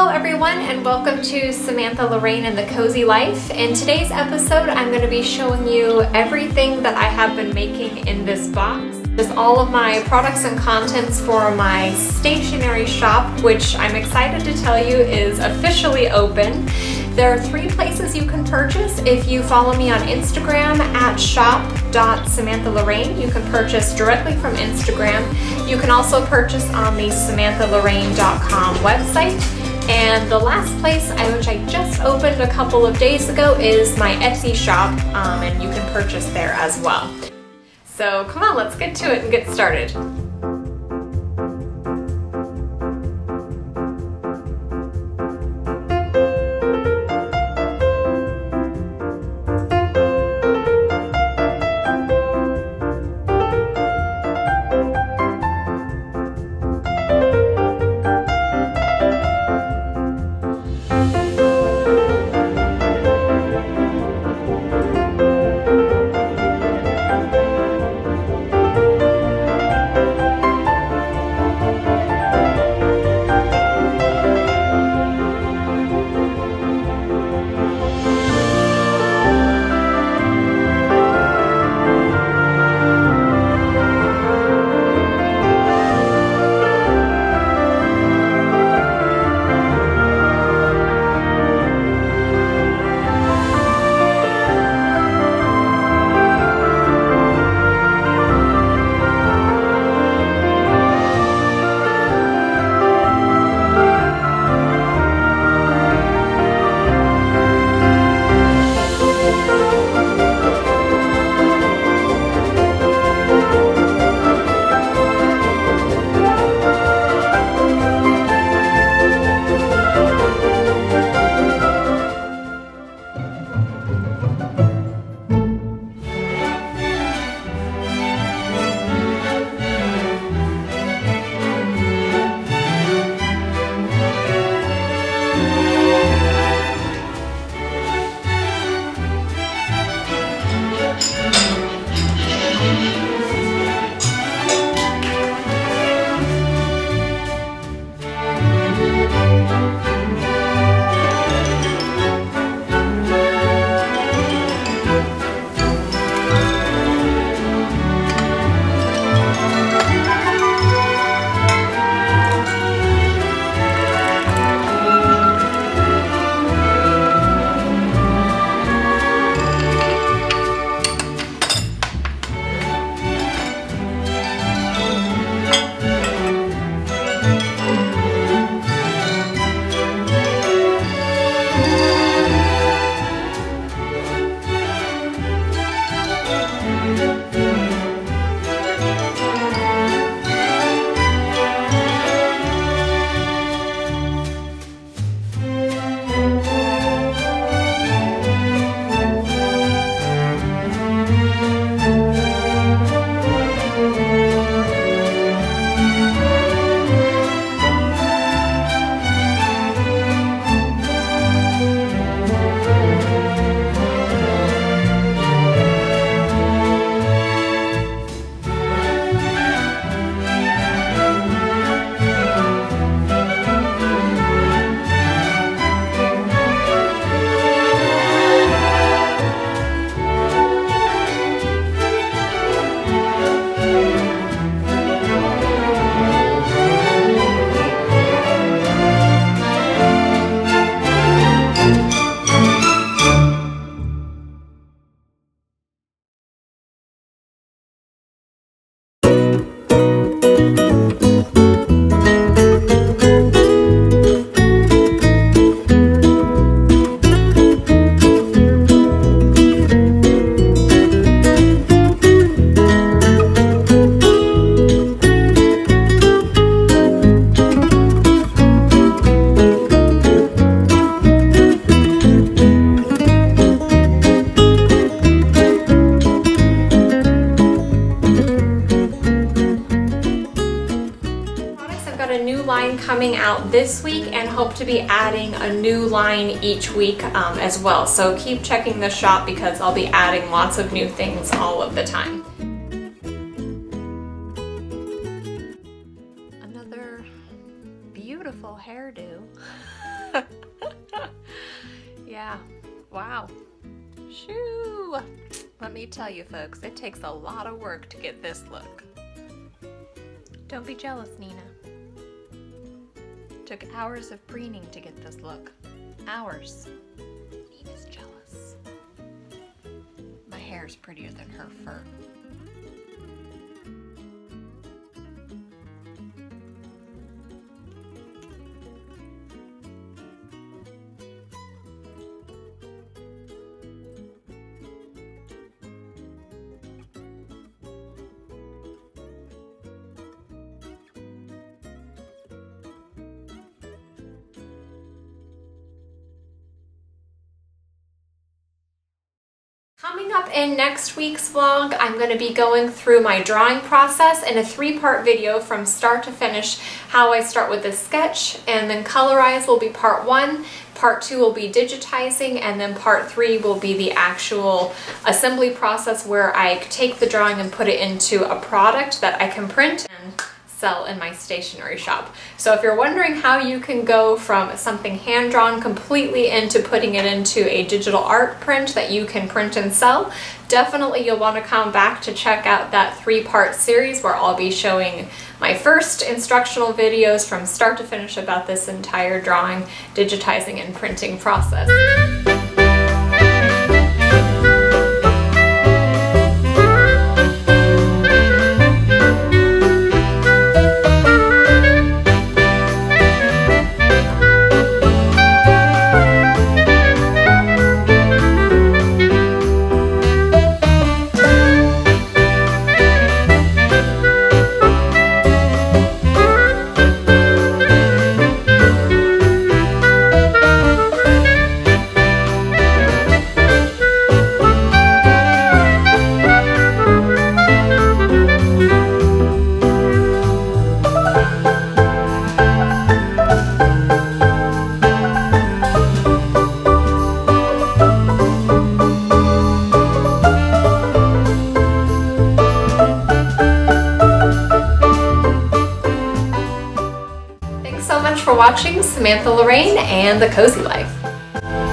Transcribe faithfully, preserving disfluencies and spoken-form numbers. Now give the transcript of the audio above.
Hello everyone, and welcome to Samantha Lorraine and the Cozy Life. In today's episode, I'm going to be showing you everything that I have been making in this box. Just all of my products and contents for my stationery shop, which I'm excited to tell you is officially open. There are three places you can purchase. If you follow me on Instagram at shop dot samantha lorraine, you can purchase directly from Instagram. You can also purchase on the samantha lorraine dot com website. And the last place, I, which I just opened a couple of days ago, is my Etsy shop, um, and you can purchase there as well. So come on, let's get to it and get started. Coming out this week, and hope to be adding a new line each week um, as well. So keep checking the shop because I'll be adding lots of new things all of the time. Another beautiful hairdo. Shoo! Let me tell you folks, it takes a lot of work to get this look. Don't be jealous, Nina. It took hours of preening to get this look. Hours. Nina's jealous. My hair's prettier than her fur. Coming up in next week's vlog, I'm going to be going through my drawing process in a three-part video from start to finish, how I start with the sketch, and then colorize will be part one, part two will be digitizing, and then part three will be the actual assembly process where I take the drawing and put it into a product that I can print and sell in my stationery shop. So if you're wondering how you can go from something hand-drawn completely into putting it into a digital art print that you can print and sell, definitely you'll want to come back to check out that three-part series where I'll be showing my first instructional videos from start to finish about this entire drawing, digitizing, and printing process. Watching Samantha Lorraine and The Cozy Life.